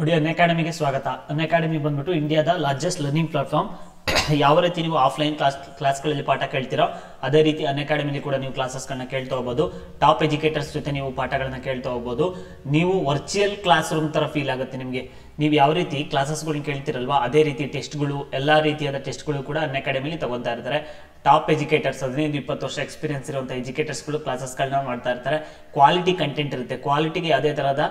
ನೋಡಿ ಅನ್ಅಕಾಡೆಮಿ ಗೆ ಸ್ವಾಗತ. ಅನ್ಅಕಾಡೆಮಿ ಬಂದ್ಬಿಟ್ಟು ಇಂಡಿಯಾದ ಲಾರ್ಜೆಸ್ಟ್ ಲರ್ನಿಂಗ್ ಪ್ಲಾಟ್‌ಫಾರ್ಮ್. ಯಾವ ರೀತಿ ನೀವು ಆಫ್ಲೈನ್ ಕ್ಲಾಸ್ಗಳಲ್ಲಿ ಪಾಠ ಕೇಳ್ತಿರೋ ಅದೇ ರೀತಿ ಅನ್ಅಕಾಡೆಮಿಲಿ ಕೂಡ ನೀವು ಕ್ಲಾಸಸ್ ಗಳನ್ನು ಕೇಳ್ತಾ ಹೋಗಬಹುದು. ಟಾಪ್ ಎಜುಕೇಟರ್ಸ್ ಜೊತೆ ನೀವು ಪಾಠಗಳನ್ನು ಕೇಳ್ತಾ ಹೋಗಬಹುದು. ನೀವು ವರ್ಚುವಲ್ ಕ್ಲಾಸ್ ರೂಮ್ ತರ ಫೀಲ್ ಆಗುತ್ತೆ ನಿಮಗೆ. ನೀವು ಯಾವ ರೀತಿ ಕ್ಲಾಸಸ್ ಗಳನ್ನು ಕೇಳ್ತಿರಲ್ವಾ ಅದೇ ರೀತಿ ಟೆಸ್ಟ್ ಗಳು ಎಲ್ಲಾ ರೀತಿಯಾದ ಟೆಸ್ಟ್ ಗಳು ಕೂಡ ಅನ್ಅಕಾಡೆಮಿಲಿ ತಗೊಂತಾ ಇರ್ತಾರೆ. ಟಾಪ್ ಎಜುಕೇಟರ್ಸ್ 15-20 ವರ್ಷ ಎಕ್ಸ್‌ಪೀರಿಯನ್ಸ್ ಇರುವಂತ ಎಜುಕೇಟರ್ಸ್ ಗಳು ಕ್ಲಾಸಸ್ ಗಳನ್ನು ಮಾಡ್ತಾ ಇರ್ತಾರೆ. ಕ್ವಾಲಿಟಿ ಕಂಟೆಂಟ್ ಇರುತ್ತೆ, ಕ್ವಾಲಿಟಿಗೆ ಯಾವುದೇ ತರಹದ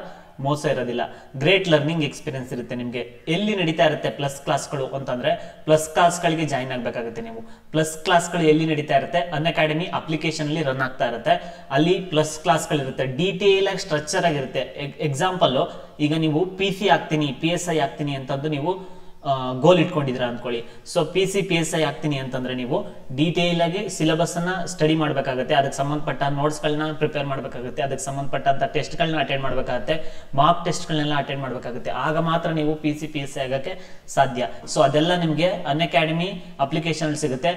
ಮೋಸ ಇರೋದಿಲ್ಲ, ಗ್ರೇಟ್ ಲರ್ನಿಂಗ್ ಎಕ್ಸ್ಪೀರಿಯನ್ಸ್ ಇರುತ್ತೆ ನಿಮಗೆ. ಎಲ್ಲಿ ನಡೀತಾ ಇರುತ್ತೆ ಪ್ಲಸ್ ಕ್ಲಾಸ್ಗಳು ಅಂತಂದ್ರೆ ಪ್ಲಸ್ ಕ್ಲಾಸ್ಗಳಿಗೆ ಜಾಯಿನ್ ಆಗಬೇಕಾಗುತ್ತೆ ನೀವು. ಪ್ಲಸ್ ಕ್ಲಾಸ್ಗಳು ಎಲ್ಲಿ ನಡೀತಾ ಇರುತ್ತೆ ಅನ್ಅಕಾಡೆಮಿ ಅಪ್ಲಿಕೇಶನ್ ಅಲ್ಲಿ ರನ್ ಆಗ್ತಾ ಇರುತ್ತೆ. ಅಲ್ಲಿ ಪ್ಲಸ್ ಕ್ಲಾಸ್ಗಳು ಇರುತ್ತೆ, ಡೀಟೇಲ್ ಆಗಿ ಸ್ಟ್ರಕ್ಚರ್ ಆಗಿರುತ್ತೆ. ಎಕ್ಸಾಂಪಲ್, ಈಗ ನೀವು PC ಆಗ್ತೀನಿ PSI ಆಗ್ತೀನಿ ಅಂತಂದು ನೀವು ಗೋಲ್ ಇಟ್ಕೊಂಡಿದ್ದೀರಾ ಅಂದ್ಕೊಳ್ಳಿ. ಸೊ PCPSI ಆಗ್ತೀನಿ ಅಂತಂದ್ರೆ ನೀವು ಡೀಟೇಲ್ ಆಗಿ ಸಿಲೆಬಸ್ ಅನ್ನ ಸ್ಟಡಿ ಮಾಡಬೇಕಾಗುತ್ತೆ, ಅದಕ್ಕೆ ಸಂಬಂಧಪಟ್ಟ ನೋಟ್ಸ್ ಗಳನ್ನ ಪ್ರಿಪೇರ್ ಮಾಡಬೇಕಾಗುತ್ತೆ, ಅದಕ್ಕೆ ಸಂಬಂಧಪಟ್ಟಂತ ಟೆಸ್ಟ್ ಗಳನ್ನ ಅಟೆಂಡ್ ಮಾಡಬೇಕಾಗುತ್ತೆ, ಮಾಕ್ ಟೆಸ್ಟ್ ಗಳನ್ನೆಲ್ಲ ಅಟೆಂಡ್ ಮಾಡಬೇಕಾಗುತ್ತೆ. ಆಗ ಮಾತ್ರ ನೀವು PCPSI ಆಗಕ್ಕೆ ಸಾಧ್ಯ. ಸೊ ಅದೆಲ್ಲ ನಿಮಗೆ ಅನ್ಅಕಾಡೆಮಿ ಅಪ್ಲಿಕೇಶನ್ ಅಲ್ಲಿ ಸಿಗುತ್ತೆ.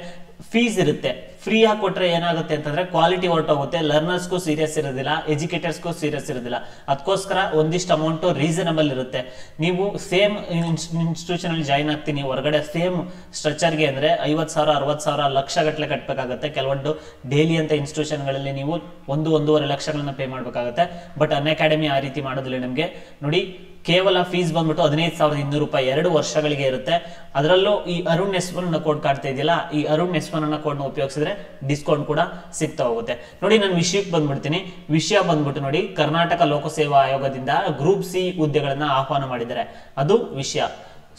ಫೀಸ್ ಇರುತ್ತೆ, ಫ್ರೀ ಆಗಿ ಕೊಟ್ರೆ ಏನಾಗುತ್ತೆ ಅಂತಂದ್ರೆ ಕ್ವಾಲಿಟಿ ಹೊರಟೋಗುತ್ತೆ, ಲರ್ನರ್ಸ್ಗೂ ಸೀರಿಯಸ್ ಇರೋದಿಲ್ಲ, ಎಜುಕೇಟರ್ಸ್ಗೂ ಸೀರಿಯಸ್ ಇರೋದಿಲ್ಲ. ಅದಕ್ಕೋಸ್ಕರ ಒಂದಿಷ್ಟು ಅಮೌಂಟ್ ರೀಸನಬಲ್ ಇರುತ್ತೆ. ನೀವು ಸೇಮ್ ಇನ್ಸ್ಟಿಟ್ಯೂಷನ್ ಅಲ್ಲಿ ಜಾಯಿನ್ ಆಗ್ತೀನಿ ಹೊರಗಡೆ ಸೇಮ್ ಸ್ಟ್ರಕ್ಚರ್ಗೆ ಅಂದ್ರೆ 50,000 60,000 ಲಕ್ಷ ಗಟ್ಟಲೆ ಕಟ್ಟಬೇಕಾಗುತ್ತೆ. ಕೆಲವೊಂದು ಡೇಲಿ ಅಂತ ಇನ್ಸ್ಟಿಟ್ಯೂಷನ್ಗಳಲ್ಲಿ ನೀವು 1-1.5 ಲಕ್ಷಗಳನ್ನ ಪೇ ಮಾಡಬೇಕಾಗುತ್ತೆ. ಬಟ್ ಅನ್ಅಕಾಡೆಮಿ ಆ ರೀತಿ ಮಾಡೋದಿಲ್ಲ ನಿಮಗೆ. ನೋಡಿ, ಕೇವಲ ಫೀಸ್ ಬಂದ್ಬಿಟ್ಟು 15,200 ರೂಪಾಯಿ 2 ವರ್ಷಗಳಿಗೆ ಇರುತ್ತೆ. ಅದರಲ್ಲೂ ಈ ಅರುಣ್ S1 ಅನ್ನ ಕೋಡ್ ಕಾಡ್ತಾ ಇದೆಯಲ್ಲ, ಈ ಅರುಣ್ S1 ಅನ್ನ ಕೋಡ್ ನ ಉಪಯೋಗಿಸಿದ್ರೆ ಡಿಸ್ಕೌಂಟ್ ಕೂಡ ಸಿಗ್ತಾ ಹೋಗುತ್ತೆ. ನೋಡಿ, ನಾನು ವಿಷಯಕ್ಕೆ ಬಂದ್ಬಿಡ್ತೀನಿ. ವಿಷಯ ಬಂದ್ಬಿಟ್ಟು ನೋಡಿ, ಕರ್ನಾಟಕ ಲೋಕಸೇವಾ ಆಯೋಗದಿಂದ Group C ಹುದ್ದೆಗಳನ್ನ ಆಹ್ವಾನ ಮಾಡಿದ್ದಾರೆ, ಅದು ವಿಷಯ.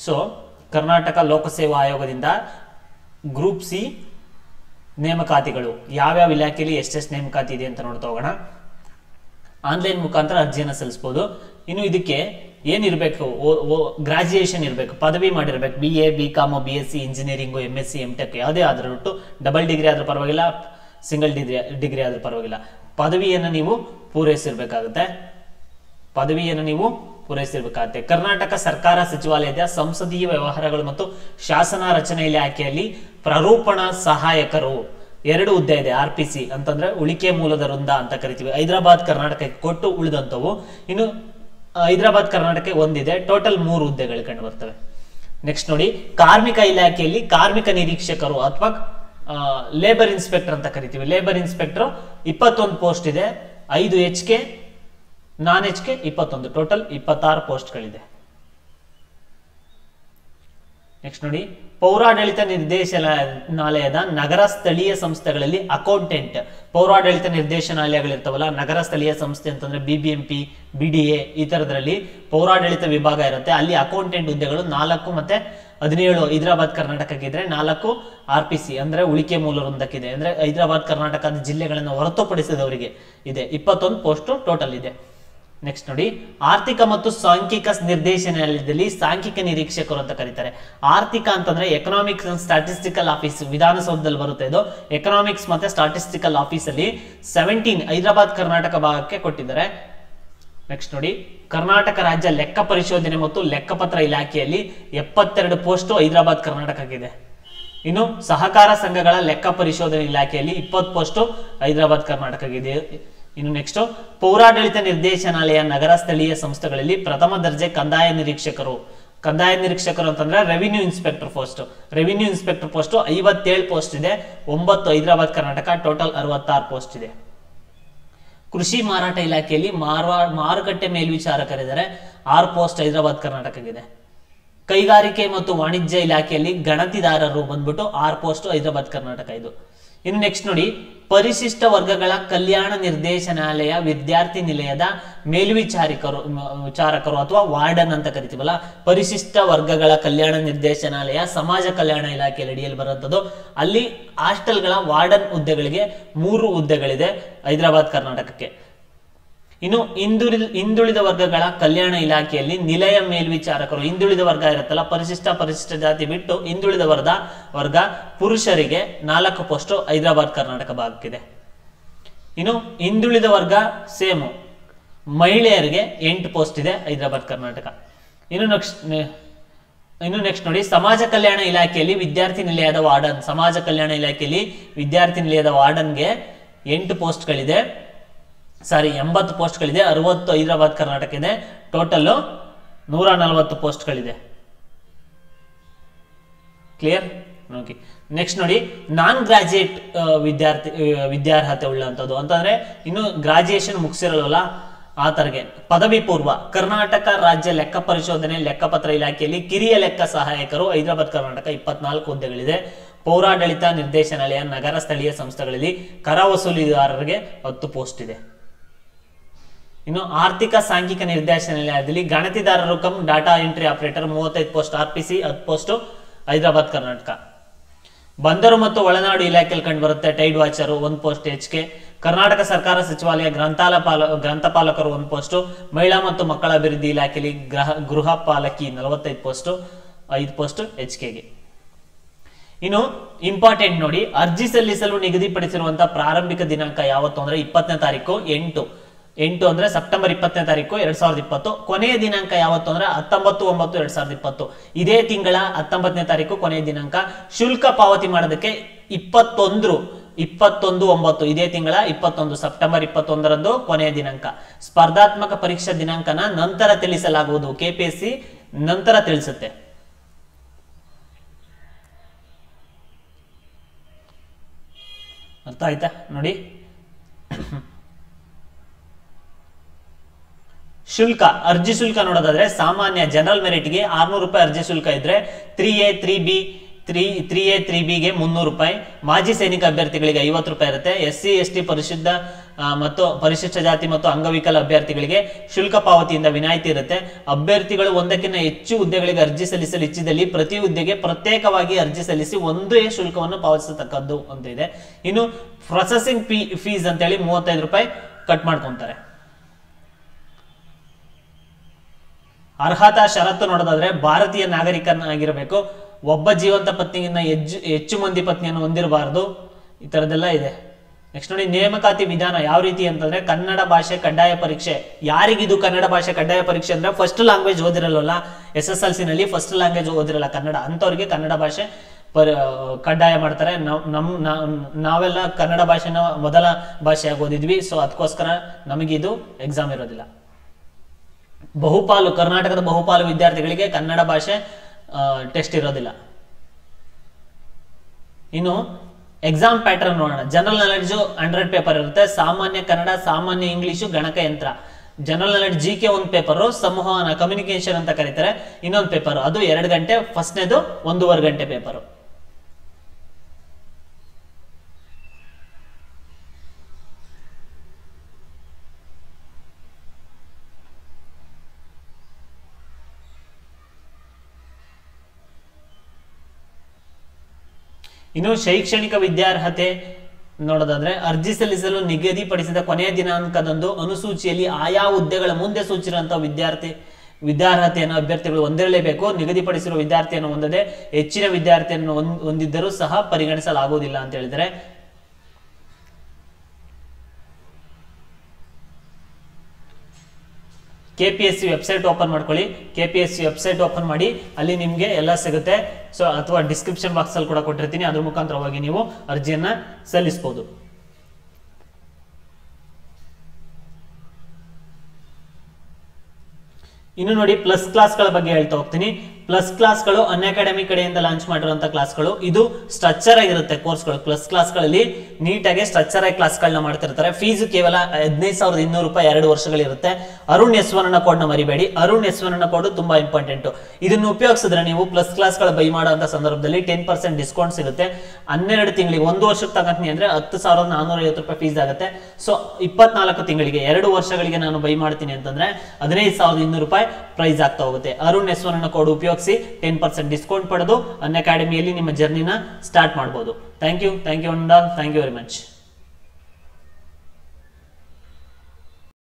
ಸೊ ಕರ್ನಾಟಕ ಲೋಕಸೇವಾ ಆಯೋಗದಿಂದ Group C ನೇಮಕಾತಿಗಳು ಯಾವ್ಯಾವ ಇಲಾಖೆಯಲ್ಲಿ ಎಷ್ಟೆಷ್ಟು ನೇಮಕಾತಿ ಇದೆ ಅಂತ ನೋಡ್ತಾ ಹೋಗೋಣ. ಆನ್ಲೈನ್ ಮುಖಾಂತರ ಅರ್ಜಿಯನ್ನು ಸಲ್ಲಿಸಬಹುದು. ಇನ್ನು ಇದಕ್ಕೆ ಏನಿರಬೇಕು, ಗ್ರಾಜುಯೇಷನ್ ಇರಬೇಕು, ಪದವಿ ಮಾಡಿರಬೇಕು. BA BCom BSc engineering MSc MTech ಯಾವುದೇ ಆದ್ರೂ ಒಟ್ಟು, ಡಬಲ್ ಡಿಗ್ರಿ ಆದ್ರೂ ಪರವಾಗಿಲ್ಲ, ಸಿಂಗಲ್ ಡಿಗ್ರಿ ಆದ್ರೂ ಪರವಾಗಿಲ್ಲ, ಪದವಿಯನ್ನು ನೀವು ಪೂರೈಸಿರ್ಬೇಕಾಗುತ್ತೆ. ಪದವಿಯನ್ನು ನೀವು ಪೂರೈಸಿರ್ಬೇಕಾಗುತ್ತೆ. ಕರ್ನಾಟಕ ಸರ್ಕಾರ ಸಚಿವಾಲಯದ ಸಂಸದೀಯ ವ್ಯವಹಾರಗಳು ಮತ್ತು ಶಾಸನ ರಚನೆ ಇಲಾಖೆಯಲ್ಲಿ ಪ್ರರೂಪಣ ಸಹಾಯಕರು 2 ಹುದ್ದೆ ಇದೆ. RPC ಅಂತಂದ್ರೆ ಉಳಿಕೆ ಮೂಲದ ವೃಂದ ಅಂತ ಕರಿತೀವಿ. ಹೈದರಾಬಾದ್ ಕರ್ನಾಟಕಕ್ಕೆ ಕೊಟ್ಟು ಉಳಿದಂತವು. ಇನ್ನು ಹೈದರಾಬಾದ್ ಕರ್ನಾಟಕಕ್ಕೆ ಒಂದಿದೆ. ಟೋಟಲ್ 3 ಹುದ್ದೆಗಳು ಕಂಡು ಬರ್ತವೆ. ನೆಕ್ಸ್ಟ್ ನೋಡಿ, ಕಾರ್ಮಿಕ ಇಲಾಖೆಯಲ್ಲಿ ಕಾರ್ಮಿಕ ನಿರೀಕ್ಷಕರು ಅಥವಾ ಲೇಬರ್ ಇನ್ಸ್ಪೆಕ್ಟರ್ ಅಂತ ಕರಿತೀವಿ. ಲೇಬರ್ ಇನ್ಸ್ಪೆಕ್ಟರ್ 21 ಪೋಸ್ಟ್ ಇದೆ. 5 HK non HK 21, ಟೋಟಲ್ 26 ಪೋಸ್ಟ್ಗಳಿದೆ. ನೆಕ್ಸ್ಟ್ ನೋಡಿ, ಪೌರಾಡಳಿತ ನಿರ್ದೇಶನಾಲಯದ ನಗರ ಸ್ಥಳೀಯ ಸಂಸ್ಥೆಗಳಲ್ಲಿ ಅಕೌಂಟೆಂಟ್. ಪೌರಾಡಳಿತ ನಿರ್ದೇಶನಾಲಯಗಳಿರ್ತಾವಲ್ಲ, ನಗರ ಸ್ಥಳೀಯ ಸಂಸ್ಥೆ ಅಂತಂದ್ರೆ BBMP BDA ಈ ತರದ್ರಲ್ಲಿ ಪೌರಾಡಳಿತ ವಿಭಾಗ ಇರುತ್ತೆ. ಅಲ್ಲಿ ಅಕೌಂಟೆಂಟ್ ಹುದ್ದೆಗಳು 4 ಮತ್ತು 17 ಹೈದರಾಬಾದ್ ಕರ್ನಾಟಕಕ್ಕೆ ಇದ್ರೆ 4 RPC ಅಂದ್ರೆ ಉಳಿಕೆ ಮೂಲ ವೃಂದಕ್ಕಿದೆ. ಅಂದ್ರೆ ಹೈದರಾಬಾದ್ ಕರ್ನಾಟಕದ ಜಿಲ್ಲೆಗಳನ್ನು ಹೊರತುಪಡಿಸಿದವರಿಗೆ ಇದೆ. 21 ಪೋಸ್ಟ್ ಟೋಟಲ್ ಇದೆ. ನೆಕ್ಸ್ಟ್ ನೋಡಿ, ಆರ್ಥಿಕ ಮತ್ತು ಸಾಂಖ್ಯಿಕ ನಿರ್ದೇಶನಾಲಯದಲ್ಲಿ ಸಾಂಖ್ಯಿಕ ನಿರೀಕ್ಷಕರು ಅಂತ ಕರೀತಾರೆ. ಆರ್ಥಿಕ ಅಂತಂದ್ರೆ ಎಕನಾಮಿಕ್ಸ್ ಅಂಡ್ ಸ್ಟಾಟಿಸ್ಟಿಕಲ್ ಆಫೀಸ್, ವಿಧಾನಸೌಧದಲ್ಲಿ ಬರುತ್ತೆ ಇದು. ಎಕನಾಮಿಕ್ಸ್ ಮತ್ತೆ ಸ್ಟಾಟಿಸ್ಟಿಕಲ್ ಆಫೀಸ್ ಅಲ್ಲಿ 17 ಹೈದರಾಬಾದ್ ಕರ್ನಾಟಕ ಭಾಗಕ್ಕೆ ಕೊಟ್ಟಿದ್ದಾರೆ. ನೆಕ್ಸ್ಟ್ ನೋಡಿ, ಕರ್ನಾಟಕ ರಾಜ್ಯ ಲೆಕ್ಕ ಪರಿಶೋಧನೆ ಮತ್ತು ಲೆಕ್ಕಪತ್ರ ಇಲಾಖೆಯಲ್ಲಿ 72 ಪೋಸ್ಟ್ ಹೈದರಾಬಾದ್ ಕರ್ನಾಟಕಕ್ಕಿದೆ. ಇನ್ನು ಸಹಕಾರ ಸಂಘಗಳ ಲೆಕ್ಕ ಪರಿಶೋಧನೆ ಇಲಾಖೆಯಲ್ಲಿ 20 ಪೋಸ್ಟ್ ಹೈದರಾಬಾದ್ ಕರ್ನಾಟಕಕ್ಕಿದೆ. ಇನ್ನು ನೆಕ್ಸ್ಟ್, ಪೌರಾಡಳಿತ ನಿರ್ದೇಶನಾಲಯ ನಗರ ಸ್ಥಳೀಯ ಸಂಸ್ಥೆಗಳಲ್ಲಿ ಪ್ರಥಮ ದರ್ಜೆ ಕಂದಾಯ ನಿರೀಕ್ಷಕರು. ಕಂದಾಯ ನಿರೀಕ್ಷಕರು ಅಂತಂದ್ರೆ revenue inspector post. Revenue inspector post 57 post ಇದೆ. 9 ಹೈದರಾಬಾದ್ ಕರ್ನಾಟಕ, ಟೋಟಲ್ 66 ಪೋಸ್ಟ್ ಇದೆ. ಕೃಷಿ ಮಾರಾಟ ಇಲಾಖೆಯಲ್ಲಿ ಮಾರುಕಟ್ಟೆ ಮೇಲ್ವಿಚಾರಕರಿದ್ದಾರೆ. 6 ಪೋಸ್ಟ್ ಹೈದರಾಬಾದ್ ಕರ್ನಾಟಕಕ್ಕಿದೆ. ಕೈಗಾರಿಕೆ ಮತ್ತು ವಾಣಿಜ್ಯ ಇಲಾಖೆಯಲ್ಲಿ ಗಣತಿದಾರರು ಬಂದ್ಬಿಟ್ಟು 6 ಪೋಸ್ಟ್ ಹೈದರಾಬಾದ್ ಕರ್ನಾಟಕ ಇದು. ಇನ್ನು ನೆಕ್ಸ್ಟ್ ನೋಡಿ, ಪರಿಶಿಷ್ಟ ವರ್ಗಗಳ ಕಲ್ಯಾಣ ನಿರ್ದೇಶನಾಲಯ ವಿದ್ಯಾರ್ಥಿ ನಿಲಯದ ಮೇಲ್ವಿಚಾರಕರು ಅಥವಾ ವಾರ್ಡನ್ ಅಂತ ಕರಿತೀವಲ್ಲ, ಪರಿಶಿಷ್ಟ ವರ್ಗಗಳ ಕಲ್ಯಾಣ ನಿರ್ದೇಶನಾಲಯ ಸಮಾಜ ಕಲ್ಯಾಣ ಇಲಾಖೆ ಅಡಿಯಲ್ಲಿ ಬರುವಂಥದ್ದು. ಅಲ್ಲಿ ಹಾಸ್ಟೆಲ್ಗಳ ವಾರ್ಡನ್ ಹುದ್ದೆಗಳಿಗೆ 3 ಹುದ್ದೆಗಳಿದೆ ಹೈದರಾಬಾದ್ ಕರ್ನಾಟಕಕ್ಕೆ. ಇನ್ನು ಹಿಂದುಳಿದ ವರ್ಗಗಳ ಕಲ್ಯಾಣ ಇಲಾಖೆಯಲ್ಲಿ ನಿಲಯ ಮೇಲ್ವಿಚಾರಕರು. ಹಿಂದುಳಿದ ವರ್ಗ ಇರುತ್ತಲ್ಲ, ಪರಿಶಿಷ್ಟ ಜಾತಿ ಬಿಟ್ಟು ಹಿಂದುಳಿದ ವರ್ಗ ಪುರುಷರಿಗೆ 4 ಪೋಸ್ಟ್ ಹೈದರಾಬಾದ್ ಕರ್ನಾಟಕ ಭಾಗಕ್ಕಿದೆ. ಇನ್ನು ಹಿಂದುಳಿದ ವರ್ಗ ಸೇಮ್ ಮಹಿಳೆಯರಿಗೆ 8 ಪೋಸ್ಟ್ ಇದೆ ಹೈದರಾಬಾದ್ ಕರ್ನಾಟಕ. ಇನ್ನು ನೆಕ್ಸ್ಟ್ ನೋಡಿ, ಸಮಾಜ ಕಲ್ಯಾಣ ಇಲಾಖೆಯಲ್ಲಿ ವಿದ್ಯಾರ್ಥಿ ನಿಲಯದ ವಾರ್ಡನ್. ಸಮಾಜ ಕಲ್ಯಾಣ ಇಲಾಖೆಯಲ್ಲಿ ವಿದ್ಯಾರ್ಥಿ ನಿಲಯದ ವಾರ್ಡನ್ಗೆ 8 ಪೋಸ್ಟ್ಗಳಿದೆ. 80 ಪೋಸ್ಟ್ಗಳಿದೆ. 60 ಹೈದರಾಬಾದ್ ಕರ್ನಾಟಕ ಇದೆ. ಟೋಟಲ್ 140 ಪೋಸ್ಟ್ಗಳಿದೆ. ಕ್ಲಿಯರ್? ಓಕೆ, ನೆಕ್ಸ್ಟ್ ನೋಡಿ, ನಾನ್ ಗ್ರಾಜುಯೇಟ್ ವಿದ್ಯಾರ್ಹತೆ ಉಳ್ಳಂತದ್ದು ಅಂತಂದ್ರೆ ಇನ್ನು ಗ್ರಾಜುಯೇಷನ್ ಮುಗಿಸಿರಲ್ಲ ಆತರಿಗೆ ಪದವಿ ಪೂರ್ವ ಕರ್ನಾಟಕ ರಾಜ್ಯ ಲೆಕ್ಕ ಪರಿಶೋಧನೆ ಲೆಕ್ಕಪತ್ರ ಇಲಾಖೆಯಲ್ಲಿ ಕಿರಿಯ ಲೆಕ್ಕ ಸಹಾಯಕರು ಹೈದರಾಬಾದ್ ಕರ್ನಾಟಕ 24 ಹುದ್ದೆಗಳಿದೆ. ಪೌರಾಡಳಿತ ನಿರ್ದೇಶನಾಲಯ ನಗರ ಸ್ಥಳೀಯ ಸಂಸ್ಥೆಗಳಲ್ಲಿ ಕರ ವಸೂಲಿದಾರರಿಗೆ 10 ಪೋಸ್ಟ್ ಇದೆ. ಇನ್ನು ಆರ್ಥಿಕ ಸಾಂಘಿಕ ನಿರ್ದೇಶನಾಲಯದಲ್ಲಿ ಗಣತಿದಾರರು cum data entry operator 35 post, RPC 10 post Hyderabad Karnataka. ಬಂದರು ಮತ್ತು ಒಳನಾಡು ಇಲಾಖೆಯಲ್ಲಿ ಕಂಡು ಬರುತ್ತೆ tide watcher 1 post HK. Karnataka ಸರ್ಕಾರ ಸಚಿವಾಲಯ ಗ್ರಂಥಪಾಲಕರು 1 ಪೋಸ್ಟ್, ಮಹಿಳಾ ಮತ್ತು ಮಕ್ಕಳ ಅಭಿವೃದ್ಧಿ ಇಲಾಖೆಯಲ್ಲಿ ಗೃಹ ಪಾಲಕಿ 45 ಪೋಸ್ಟ್, 5 ಪೋಸ್ಟ್ HKಗೆ. ಇನ್ನು ಇಂಪಾರ್ಟೆಂಟ್ ನೋಡಿ, ಅರ್ಜಿ ಸಲ್ಲಿಸಲು ನಿಗದಿಪಡಿಸಿರುವಂತಹ ಪ್ರಾರಂಭಿಕ ದಿನಾಂಕ ಯಾವತ್ತು ಅಂದ್ರೆ 20ನೇ ತಾರೀಕು 8 ಅಂದ್ರೆ ಸೆಪ್ಟೆಂಬರ್ 20ನೇ ತಾರೀಕು 2020. ಕೊನೆಯ ದಿನಾಂಕ ಯಾವತ್ತು ಅಂದ್ರೆ 19/9/2020. ಇದೇ ತಿಂಗಳ 19ನೇ ತಾರೀಕು ಕೊನೆಯ ದಿನಾಂಕ. ಶುಲ್ಕ ಪಾವತಿ ಮಾಡೋದಕ್ಕೆ 21/9 ಇದೇ ತಿಂಗಳ 21 ಸೆಪ್ಟೆಂಬರ್ 21ರಂದು ಕೊನೆಯ ದಿನಾಂಕ. ಸ್ಪರ್ಧಾತ್ಮಕ ಪರೀಕ್ಷಾ ದಿನಾಂಕನ ನಂತರ ತಿಳಿಸಲಾಗುವುದು, KPSC ನಂತರ ತಿಳಿಸುತ್ತೆ. ಅರ್ಥ ಆಯ್ತಾ? ನೋಡಿ, ಶುಲ್ಕ, ಅರ್ಜಿ ಶುಲ್ಕ ನೋಡೋದಾದ್ರೆ ಸಾಮಾನ್ಯ ಜನರಲ್ ಮೆರಿಟ್ಗೆ 600 ರೂಪಾಯಿ ಅರ್ಜಿ ಶುಲ್ಕ ಇದ್ರೆ 3A, 3B ಗೆ 300 ರೂಪಾಯಿ, ಮಾಜಿ ಸೈನಿಕ ಅಭ್ಯರ್ಥಿಗಳಿಗೆ 50 ರೂಪಾಯಿ ಇರುತ್ತೆ. SC, ST ಪರಿಶುದ್ಧ ಮತ್ತು ಪರಿಶಿಷ್ಟ ಜಾತಿ ಮತ್ತು ಅಂಗವಿಕಲ ಅಭ್ಯರ್ಥಿಗಳಿಗೆ ಶುಲ್ಕ ಪಾವತಿಯಿಂದ ವಿನಾಯಿತಿ ಇರುತ್ತೆ. ಅಭ್ಯರ್ಥಿಗಳು 1ಕ್ಕಿಂತ ಹೆಚ್ಚು ಹುದ್ದೆಗಳಿಗೆ ಅರ್ಜಿ ಸಲ್ಲಿಸಲು ಇಚ್ಛಿದಲ್ಲಿ ಪ್ರತಿ ಹುದ್ದೆಗೆ ಪ್ರತ್ಯೇಕವಾಗಿ ಅರ್ಜಿ ಸಲ್ಲಿಸಿ ಒಂದೇ ಶುಲ್ಕವನ್ನು ಪಾವತಿಸತಕ್ಕದ್ದು ಅಂತ ಇದೆ. ಇನ್ನು ಪ್ರೊಸೆಸಿಂಗ್ ಫೀಸ್ ಅಂತೇಳಿ 35 ರೂಪಾಯಿ ಕಟ್ ಮಾಡ್ಕೊಂತಾರೆ. ಅರ್ಹತಾ ಷರತ್ತು ನೋಡೋದಾದ್ರೆ ಭಾರತೀಯ ನಾಗರಿಕನಾಗಿರಬೇಕು, ಒಬ್ಬ ಜೀವಂತ ಪತ್ನಿಗಿಂತ ಹೆಚ್ಚು ಮಂದಿ ಪತ್ನಿಯನ್ನು ಹೊಂದಿರಬಾರದು, ಈ ತರದೆಲ್ಲ ಇದೆ. ನೆಕ್ಸ್ಟ್ ನೋಡಿ, ನೇಮಕಾತಿ ವಿಧಾನ ಯಾವ ರೀತಿ ಅಂತಂದ್ರೆ ಕನ್ನಡ ಭಾಷೆ ಕಡ್ಡಾಯ ಪರೀಕ್ಷೆ. ಯಾರಿಗಿದು ಕನ್ನಡ ಭಾಷೆ ಕಡ್ಡಾಯ ಪರೀಕ್ಷೆ ಅಂದ್ರೆ ಫಸ್ಟ್ ಲ್ಯಾಂಗ್ವೇಜ್ ಓದಿರಲ್ಲ, SSLC ನಲ್ಲಿ ಫಸ್ಟ್ ಲ್ಯಾಂಗ್ವೇಜ್ ಓದಿರಲ್ಲ ಕನ್ನಡ, ಅಂತವ್ರಿಗೆ ಕನ್ನಡ ಭಾಷೆ ಕಡ್ಡಾಯ ಮಾಡ್ತಾರೆ. ನಾವೆಲ್ಲ ಕನ್ನಡ ಭಾಷೆನ ಮೊದಲ ಭಾಷೆಯಾಗಿ ಓದಿದ್ವಿ, ಸೊ ಅದಕ್ಕೋಸ್ಕರ ನಮಗಿದು ಎಕ್ಸಾಮ್ ಇರೋದಿಲ್ಲ. ಕರ್ನಾಟಕದ ಬಹುಪಾಲು ವಿದ್ಯಾರ್ಥಿಗಳಿಗೆ ಕನ್ನಡ ಭಾಷೆ ಟೆಸ್ಟ್ ಇರೋದಿಲ್ಲ. ಇನ್ನು ಎಕ್ಸಾಮ್ ಪ್ಯಾಟರ್ನ್ ನೋಡೋಣ. ಜನರಲ್ ನಾಲೆಡ್ಜು 100 ಪೇಪರ್ ಇರುತ್ತೆ, ಸಾಮಾನ್ಯ ಕನ್ನಡ, ಸಾಮಾನ್ಯ ಇಂಗ್ಲಿಷು, ಗಣಕಯಂತ್ರ. ಜನರಲ್ ನಾಲೆಡ್ಜ್ GK 1 ಪೇಪರು, ಸಂವಹನ ಕಮ್ಯುನಿಕೇಶನ್ ಅಂತ ಕರೀತಾರೆ ಇನ್ನೊಂದು ಪೇಪರ್, ಅದು 2 ಗಂಟೆ, ಫಸ್ಟ್ನೇದು 1.5 ಗಂಟೆ ಪೇಪರು. ಇನ್ನು ಶೈಕ್ಷಣಿಕ ವಿದ್ಯಾರ್ಹತೆ ನೋಡೋದಾದ್ರೆ ಅರ್ಜಿ ಸಲ್ಲಿಸಲು ನಿಗದಿಪಡಿಸಿದ ಕೊನೆಯ ದಿನಾಂಕದಂದು ಅನುಸೂಚಿಯಲ್ಲಿ ಆಯಾ ಹುದ್ದೆಗಳ ಮುಂದೆ ಸೂಚಿಸಿರುವಂತಹ ವಿದ್ಯಾರ್ಹತೆಯನ್ನು ಅಭ್ಯರ್ಥಿಗಳು ಹೊಂದಿರಲೇಬೇಕು. ನಿಗದಿಪಡಿಸಿರುವ ವಿದ್ಯಾರ್ಥಿಯನ್ನು ಹೊಂದದೆ ಹೆಚ್ಚಿನ ವಿದ್ಯಾರ್ಥಿಯನ್ನು ಹೊಂದಿದ್ದರೂ ಸಹ ಪರಿಗಣಿಸಲಾಗುವುದಿಲ್ಲ ಅಂತ ಹೇಳಿದರೆ. KPSC ವೆಬ್ಸೈಟ್ ಓಪನ್ ಮಾಡ್ಕೊಳ್ಳಿ, KPSC ವೆಬ್ಸೈಟ್ ಓಪನ್ ಮಾಡಿ, ಅಲ್ಲಿ ನಿಮಗೆ ಎಲ್ಲ ಸಿಗುತ್ತೆ. ಸೊ ಅಥವಾ ಡಿಸ್ಕ್ರಿಪ್ಷನ್ ಬಾಕ್ಸ್ ಅಲ್ಲಿ ಕೂಡ ಕೊಟ್ಟಿರ್ತೀನಿ, ಅದ್ರ ಮುಖಾಂತರ ಹೋಗಿ ನೀವು ಅರ್ಜಿಯನ್ನ ಸಲ್ಲಿಸಬಹುದು. ಇನ್ನು ನೋಡಿ, ಪ್ಲಸ್ ಕ್ಲಾಸ್ಗಳ ಬಗ್ಗೆ ಹೇಳ್ತಾ ಹೋಗ್ತೀನಿ. ಪ್ಲಸ್ ಕ್ಲಾಸ್ಗಳು ಅನ್ಅಕಾಡೆಮಿ ಕಡೆಯಿಂದ ಲಾಂಚ್ ಮಾಡಿರುವಂತಹ ಕ್ಲಾಸ್ಗಳು, ಇದು ಸ್ಟ್ರಕ್ಚರ್ ಆಗಿರುತ್ತೆ ಕೋರ್ಸ್ಗಳು. ಪ್ಲಸ್ ಕ್ಲಾಸ್ಗಳಲ್ಲಿ ನೀಟಾಗಿ ಸ್ಟ್ರಕ್ಚರ್ ಆಗಿ ಕ್ಲಾಸ್ಗಳನ್ನ ಮಾಡ್ತಿರ್ತಾರೆ. ಫೀಸು ಕೇವಲ 15,200 ರೂಪಾಯಿ 2 ವರ್ಷಗಳಿರುತ್ತೆ. ಅರುಣ್ ಎಸ್ ವರ್ಣ ಕೋಡ್ನ ಮರಿಬೇಡಿ, ಅರುಣ್ ಎಸ್ ವರ್ಣ ಕೋಡ್ ತುಂಬಾ ಇಂಪಾರ್ಟೆಂಟ್. ಇದನ್ನು ಉಪಯೋಗಿಸಿದ್ರೆ ನೀವು ಪ್ಲಸ್ ಕ್ಲಾಸ್ಗಳು ಬೈ ಮಾಡುವಂತಹ ಸಂದರ್ಭದಲ್ಲಿ 10% ಡಿಸ್ಕೌಂಟ್ ಸಿಗುತ್ತೆ. 12 ತಿಂಗಳಿಗೆ 1 ವರ್ಷಕ್ಕೆ ತಗೊಂತೀನಿ ಅಂದ್ರೆ 10,450 ರೂಪಾಯಿ ಫೀಸ್ ಆಗುತ್ತೆ. ಸೊ 24 ತಿಂಗಳಿಗೆ 2 ವರ್ಷಗಳಿಗೆ ನಾನು ಬೈ ಮಾಡ್ತೀನಿ ಅಂತಂದ್ರೆ 15,200 ರೂಪಾಯಿ ಪ್ರೈಸ್ ಆಗ್ತಾ ಹೋಗುತ್ತೆ. ಅರುಣ್ ಎಸ್ ವರ್ಣ ಕೋಡ್ ಉಪಯೋಗ 10% ಡಿಸ್ಕೌಂಟ್ ಪಡೆದು ಅನ್ಅಕಾಡೆಮಿಯಲ್ಲಿ ನಿಮ್ಮ ಜರ್ನಿನ ಸ್ಟಾರ್ಟ್ ಮಾಡಬಹುದು. Thank you very much.